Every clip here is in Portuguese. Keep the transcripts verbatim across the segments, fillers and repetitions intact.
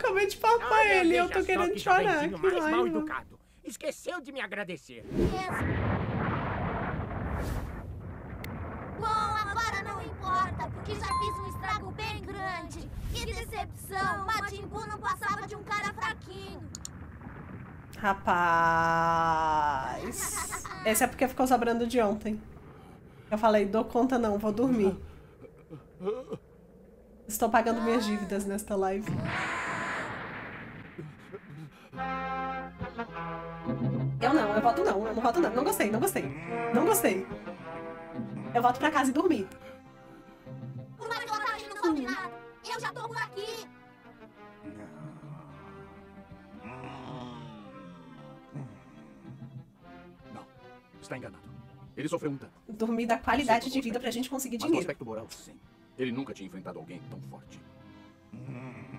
acabei de papar ah, ele, eu tô querendo que chorar. Que mais mal educado. Esqueceu de me agradecer. Bom, agora não importa, porque já fiz um estrago bem grande. Que decepção, Majin Buu não passava de um cara fraquinho. Rapaz... Esse é porque ficou sobrando de ontem. Eu falei, dou conta não, vou dormir. Estou pagando minhas dívidas nesta live. Eu não, eu voto não, eu não voto não. Não gostei, não gostei. Não gostei. Eu volto pra casa e dormir. Uma latagem não sobe nada. Eu já tô por aqui. Não, está enganado. Ele sofreu um dano. Dormir dá qualidade de vida pra gente conseguir dinheiro. Mas no aspecto moral, sim. Ele nunca tinha enfrentado alguém tão forte.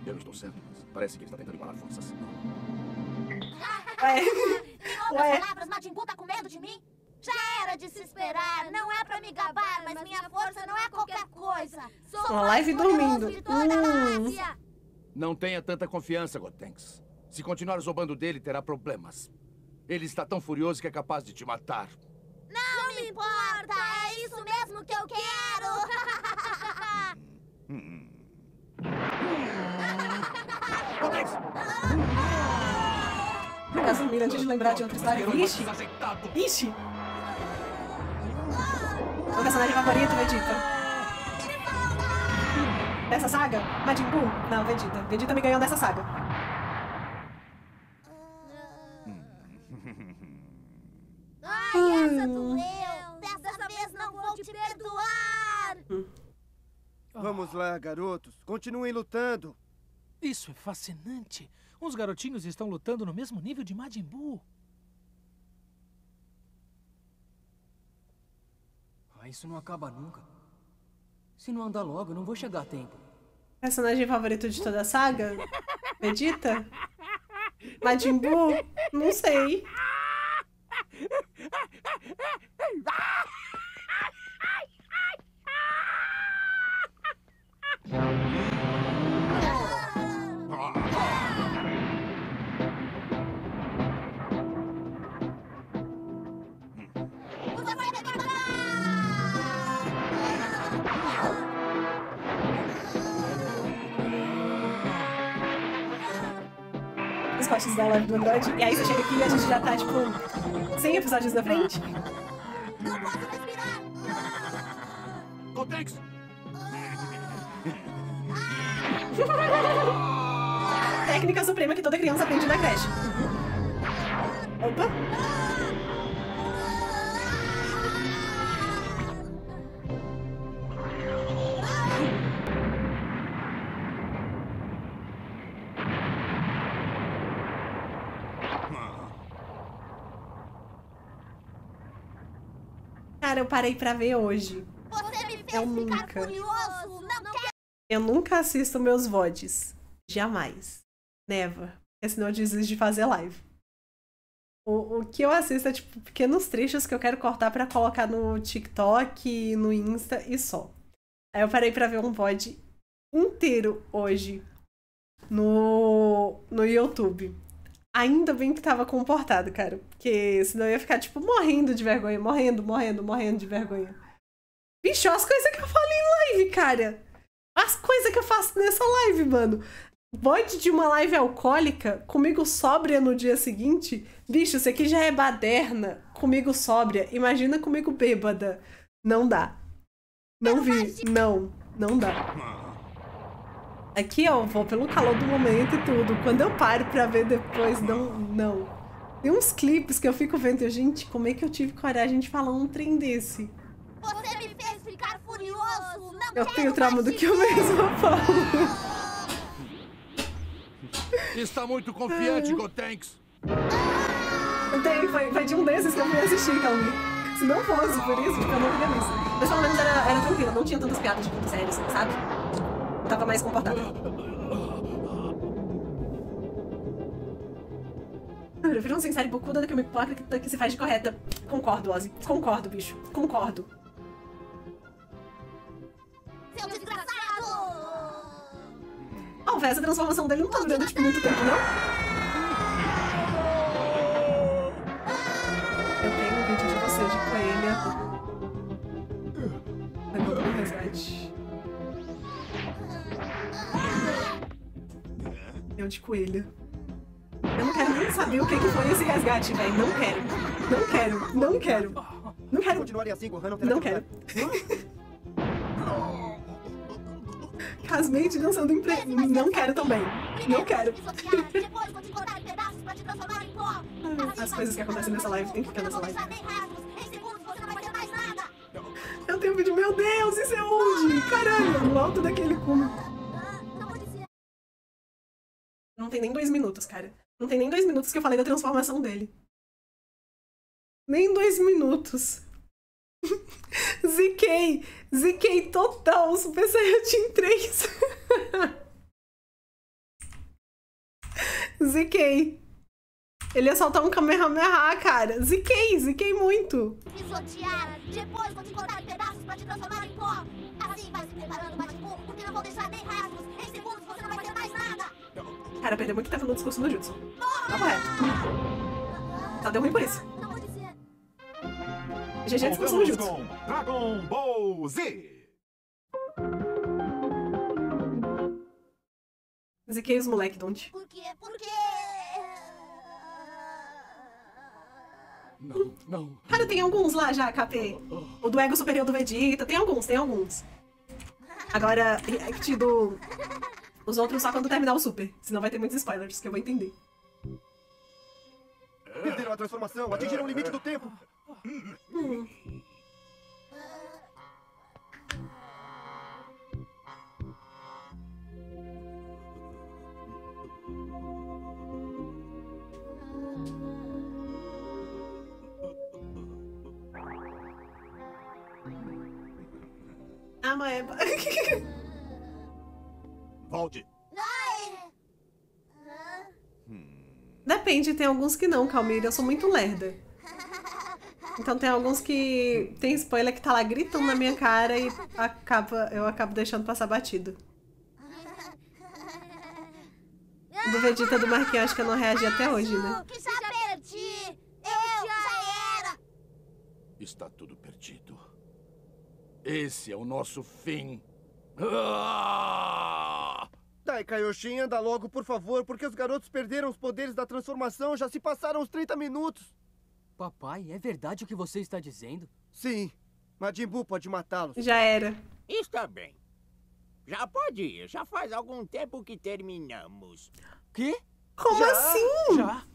Eu não estou certo, mas parece que ele está tentando igualar forças. Ué. Em outras palavras, Majin Buu tá com medo de mim? Já era de se esperar, não é pra me gabar, mas minha força não é qualquer coisa. Sou uma live dormindo. Hum. Não tenha tanta confiança, Gotenks. Se continuar zombando dele, terá problemas. Ele está tão furioso que é capaz de te matar. Não, não me importa, é isso mesmo que eu quero. hum. Gotenks! A gasolina, antes de lembrar de outra história. Ixi! Ixi! Meu personagem favorito, Vegeta. Dessa saga? Majin Buu? Não, Vegeta. Vegeta me ganhou dessa saga. Ai, essa doeu! Dessa vez não vou te perdoar! Vamos lá, garotos. Continuem lutando. Isso é fascinante. Os garotinhos estão lutando no mesmo nível de Majin Buu. Ah, isso não acaba nunca. Se não andar logo, não vou chegar a tempo. Personagem favorito de toda a saga? Vegeta? Majin Buu? Não sei. Da live do Android, e aí você chega aqui e a gente já tá, tipo, cem episódios na frente. Não posso respirar! Gotenks! Técnica suprema que toda criança aprende na creche. Opa! Eu parei pra ver hoje. Você me fez eu nunca. Curioso, não quero... Eu nunca assisto meus V O Ds. Jamais. Never. Porque senão eu desisto de fazer live. O, o que eu assisto é tipo pequenos trechos que eu quero cortar pra colocar no TikTok, no Insta e só. Aí eu parei pra ver um V O D inteiro hoje no, no YouTube. Ainda bem que tava comportado, cara. Porque senão eu ia ficar, tipo, morrendo de vergonha. Morrendo, morrendo, morrendo de vergonha. Bicho, as coisas que eu falei em live, cara. As coisas que eu faço nessa live, mano. Bode de uma live alcoólica, comigo sóbria no dia seguinte. Bicho, isso aqui já é baderna. Comigo sóbria. Imagina comigo bêbada. Não dá. Não vi. Não. Não dá. Aqui, ó, eu vou pelo calor do momento e tudo. Quando eu paro pra ver depois, não, não. Tem uns clipes que eu fico vendo. Gente, como é que eu tive coragem de falar um trem desse? Você me fez ficar furioso. Não eu tenho trauma do que eu mesmo falo. Está muito confiante, Gotenks. Tem, foi, foi de um desses que eu fui assistir, calma. Se não fosse por isso, porque eu não queria isso. Mas pelo menos era, era tranquilo, não tinha tantas piadas de muito sérios, sabe? Tava mais comportada. Eu prefiro um sincero bocuda do que uma hipócrita que se faz de correta. Concordo, Ozzy. Concordo, bicho. Concordo. Seu desgraçado! Oh, velho, essa transformação dele não tá durando, tipo, muito tempo, não? Eu tenho um vídeo de você de coelha. Levanta o resgate. Eu de coelha. Eu não quero nem saber o que, que foi esse resgate, velho. Não quero. Não quero. Não quero. Não quero. Continuarem assim, Gohan não terá. Não quero. Casmente dançando em preto. Não quero também. Não quero. As coisas que acontecem nessa live tem que ficar nessa live. Eu tenho um vídeo. Meu Deus, isso é onde? Caralho, no alto daquele cume. Não tem nem dois minutos, cara. Não tem nem dois minutos que eu falei da transformação dele. Nem dois minutos. Ziquei! Ziquei total! Super Saiyajin três! Ziquei! Ele ia soltar um Kamehameha, cara! Ziquei! Ziquei muito! Depois vou te cortar em pedaços pra te transformar em pó! Assim vai se preparando, Majin Buu, porque não vou deixar nem rasgos! Em segundos você não vai fazer mais nada! Cara, perdeu muito tempo no discurso do Jutsu. Tá correto. Tá, deu ruim por isso. G G discussão junto. Com Dragon Ball Z. Ziquei os moleque, don't. Por quê? Por quê? Não, não. Cara, tem alguns lá já, K P. O do Ego Superior do Vegeta. Tem alguns, tem alguns. Agora, react do... Os outros só quando terminar o Super. Senão vai ter muitos spoilers, que eu vou entender. Perderam a transformação, atingiram o limite do tempo. Hum. Ah, mãe. Volte. Depende, tem alguns que não, Calmeira. Eu sou muito lerda. Então tem alguns que tem spoiler que tá lá gritando na minha cara e acaba, eu acabo deixando passar batido. Do Vegeta do Marquinhos, acho que eu não reagi até hoje, né? Que já perdi! Eu já era! Está tudo perdido. Esse é o nosso fim. Ah! Dai, Kaioshin, anda logo, por favor, porque os garotos perderam os poderes da transformação, já se passaram os trinta minutos. Papai, é verdade o que você está dizendo? Sim. Majin Buu pode matá-los. Já era. Está bem. Já pode ir. Já faz algum tempo que terminamos. Quê? Como já? Assim? Já?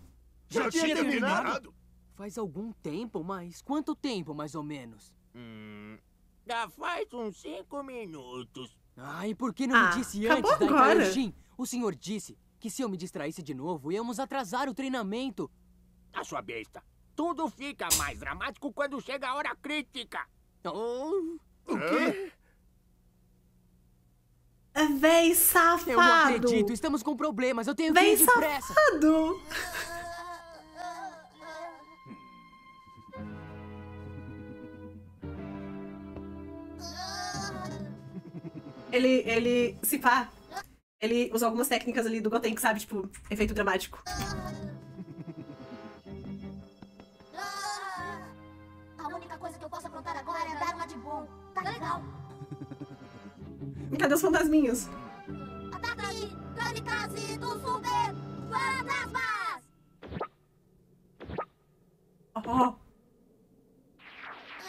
Já, já tinha terminado? terminado? Faz algum tempo, mas... Quanto tempo, mais ou menos? Hum... Já faz uns cinco minutos. Ah, e por que não ah, me disse antes, Kaioshin? O senhor disse que se eu me distraísse de novo, íamos atrasar o treinamento. A sua besta. Tudo fica mais dramático quando chega a hora crítica. Oh, o quê? Véi, safado. Eu não acredito. Estamos com problemas. Eu tenho que ir depressa. Safado. Ele, ele, se pá, ele usa algumas técnicas ali do Gotenks, sabe? Tipo, efeito dramático. Cadê os fantasminhos? Ataque! Kamikaze do Super! Fantasmas! Oh! Tá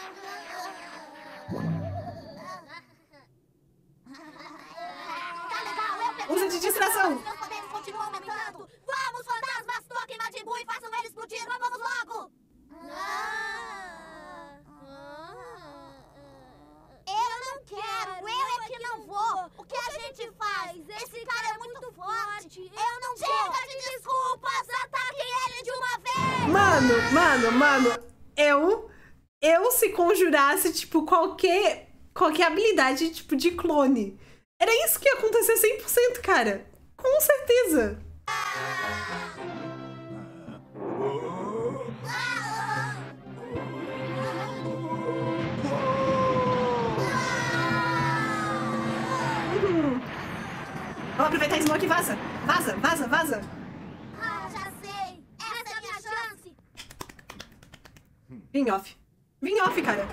legal, eu usa de distração! Os meus poderes continuam aumentando! Vamos, fantasmas! Toquem Majin Buu e façam ele explodir! Mas vamos logo! O que a gente faz? Esse cara é muito forte. Eu não vou. Chega de desculpas. Ataquem ele de uma vez. Mano, mano, mano. Eu... Eu se conjurasse, tipo, qualquer... Qualquer habilidade, tipo, de clone. Era isso que ia acontecer cem por cento, cara. Com certeza. Vou aproveitar a smoke e vaza. Vaza, vaza, vaza. Ah, já sei. Essa é a minha chance. Vim off. Vim off, cara.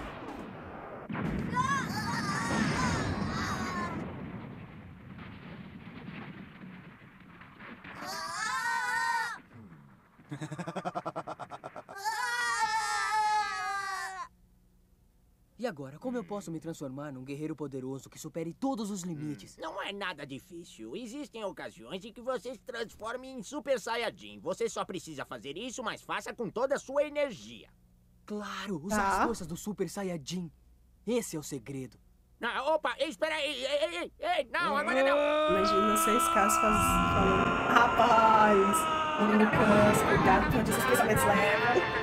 E agora, como eu posso me transformar num guerreiro poderoso que supere todos os limites? Não é nada difícil. Existem ocasiões em que você se transforme em Super Saiyajin. Você só precisa fazer isso, mas faça com toda a sua energia. Claro, usar tá. as forças do Super Saiyajin. Esse é o segredo. Ah, opa, espera aí. Ei, ei, ei, ei. Não, agora não. Imagina seis cascas falando. Rapaz, o menino cansa, cuidado com os pensamentos levam.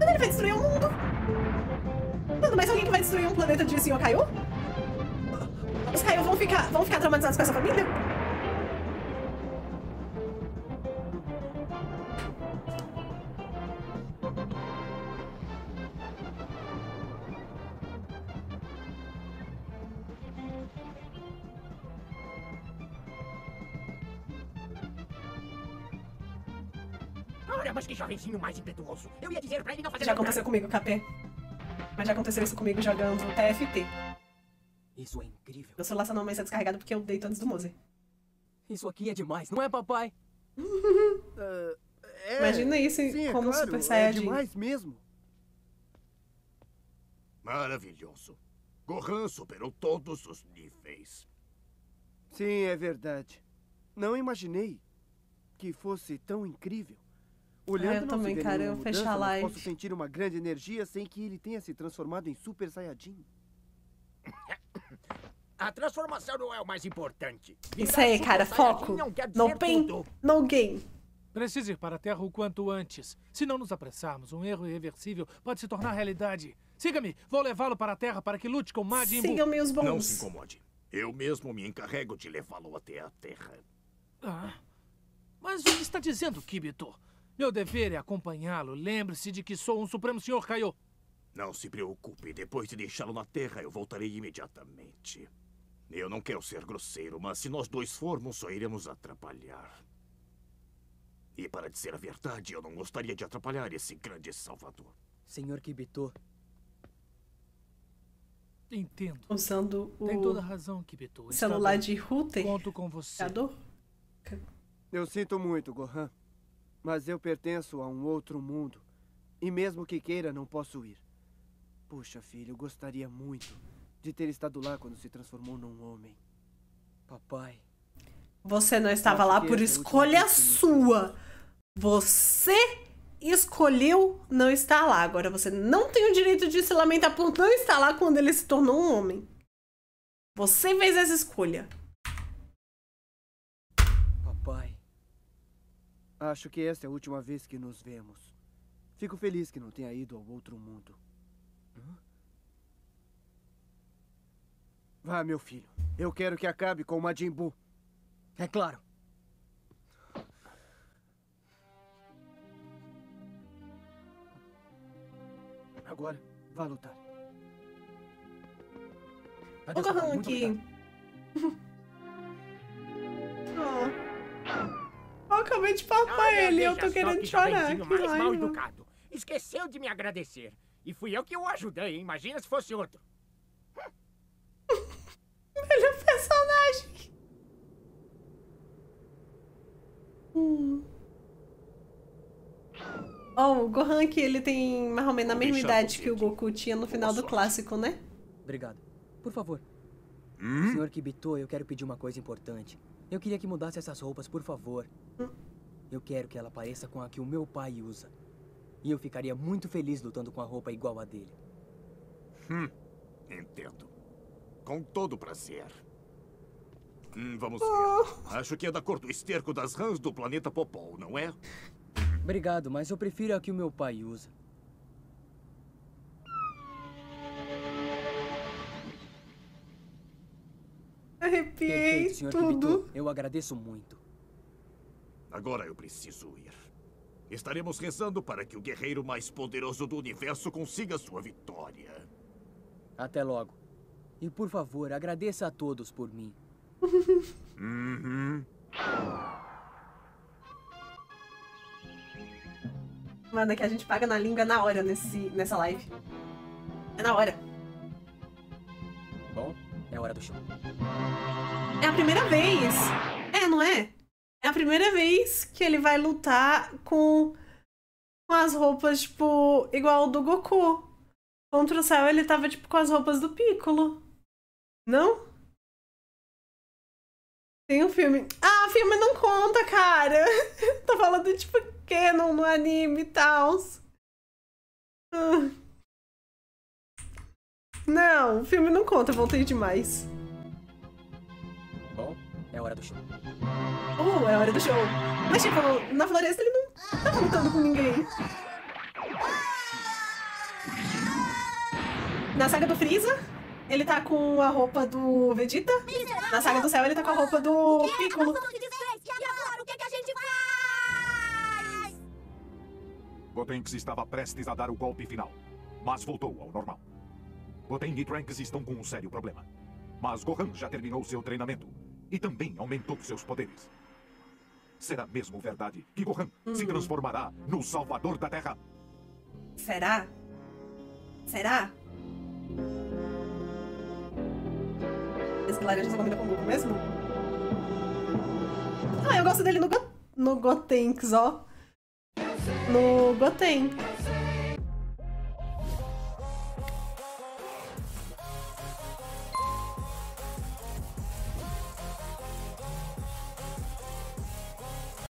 Ele vai destruir o mundo. Mano, mas alguém que vai destruir um planeta de senhor Kaiô? Os Kaiô vão ficar, vão ficar traumatizados com essa família? Mas que jovenzinho mais impetuoso. Eu ia dizer pra ele não fazer... Já aconteceu comigo, K P. Mas já aconteceu isso comigo jogando T F T. Isso é incrível. Meu celular só não vai ser descarregado porque eu deito antes do Mose. Isso aqui é demais, não é, papai? uh, é, Imagina isso sim, como é claro, Super Saiyajin. É demais mesmo. Maravilhoso. Gohan superou todos os níveis. Sim, é verdade. Não imaginei que fosse tão incrível. Olhando ah, eu também, cara, eu mudança, fechar a live. Posso sentir uma grande energia sem que ele tenha se transformado em Super Saiyajin. A transformação não é o mais importante. Virar Isso aí, cara, foco. Não, não pain, no gain. Precisa ir para a Terra o quanto antes. Se não nos apressarmos, um erro irreversível pode se tornar realidade. Siga-me, vou levá-lo para a Terra para que lute com Majin Buu. Siga-me os bons. Não se incomode. Eu mesmo me encarrego de levá-lo até a Terra. Ah, mas o que está dizendo, Kibito? Meu dever é acompanhá-lo. Lembre-se de que sou um Supremo Senhor Kaiô. Não se preocupe. Depois de deixá-lo na Terra, eu voltarei imediatamente. Eu não quero ser grosseiro, mas se nós dois formos, só iremos atrapalhar. E para dizer a verdade, eu não gostaria de atrapalhar esse grande salvador. Senhor Kibito. Entendo. Usando o... Tem toda a razão, Kibito. Celular de router. Conto com você. Eu sinto muito, Gohan. Mas eu pertenço a um outro mundo. E mesmo que queira, não posso ir. Puxa, filho, gostaria muito de ter estado lá quando se transformou num homem. Papai. Você não estava lá por escolha sua. Você escolheu não estar lá. Agora você não tem o direito de se lamentar por não estar lá quando ele se tornou um homem. Você fez essa escolha. Papai. Acho que essa é a última vez que nos vemos. Fico feliz que não tenha ido ao outro mundo. Vá, meu filho. Eu quero que acabe com o Majin Buu. É claro. Agora, vá lutar. Adeus, Gohan, aqui. Oh. Eu acabei de papar ah, ele, eu tô querendo que chorar. Que mais mal educado. Esqueceu de me agradecer. E fui eu que o ajudei, hein? Imagina se fosse outro. Melhor personagem. Hum. Oh, o Gohan que ele tem mais ou menos a mesma idade que o Goku tinha no final do clássico, né? Obrigado. Por favor. Hum? Senhor Kibito, eu quero pedir uma coisa importante. Eu queria que mudasse essas roupas, por favor. Hum. Eu quero que ela pareça com a que o meu pai usa. E eu ficaria muito feliz lutando com a roupa igual a dele. Hum, entendo. Com todo prazer. Hum, vamos oh. ver. Acho que é da cor do esterco das rãs do planeta Popol, não é? Obrigado, mas eu prefiro a que o meu pai usa. Arrepiei. Perfeito, senhor tudo. Kibito, eu agradeço muito. Agora eu preciso ir. Estaremos rezando para que o guerreiro mais poderoso do universo consiga sua vitória. Até logo. E por favor, agradeça a todos por mim. Uhum. Manda que a gente paga na língua na hora nesse, nessa live. É na hora. Bom, é hora do show. É a primeira vez. É, não é? É a primeira vez que ele vai lutar com, com as roupas, tipo, igual do Goku. Contra o céu ele tava, tipo, com as roupas do Piccolo. Não? Tem um filme... Ah, filme não conta, cara! Tô falando, tipo, canon no anime e tal. Ah. Não, o filme não conta, voltei demais. Bom, é hora do show. Oh, é hora do show. Mas, tipo, na floresta ele não tá lutando com ninguém. Na saga do Frieza, ele tá com a roupa do Vegeta. Na saga do céu, ele tá com a roupa do Piccolo. Gotenks estava prestes a dar o golpe final, mas voltou ao normal. Goten e Trunks estão com um sério problema, mas Gohan já terminou seu treinamento e também aumentou seus poderes. Será mesmo verdade que Gohan hum. se transformará no Salvador da Terra? Será? Será? Esse laranja só combina com o Goku mesmo? Ah, eu gosto dele no, go no Gotenks, ó. No Goten.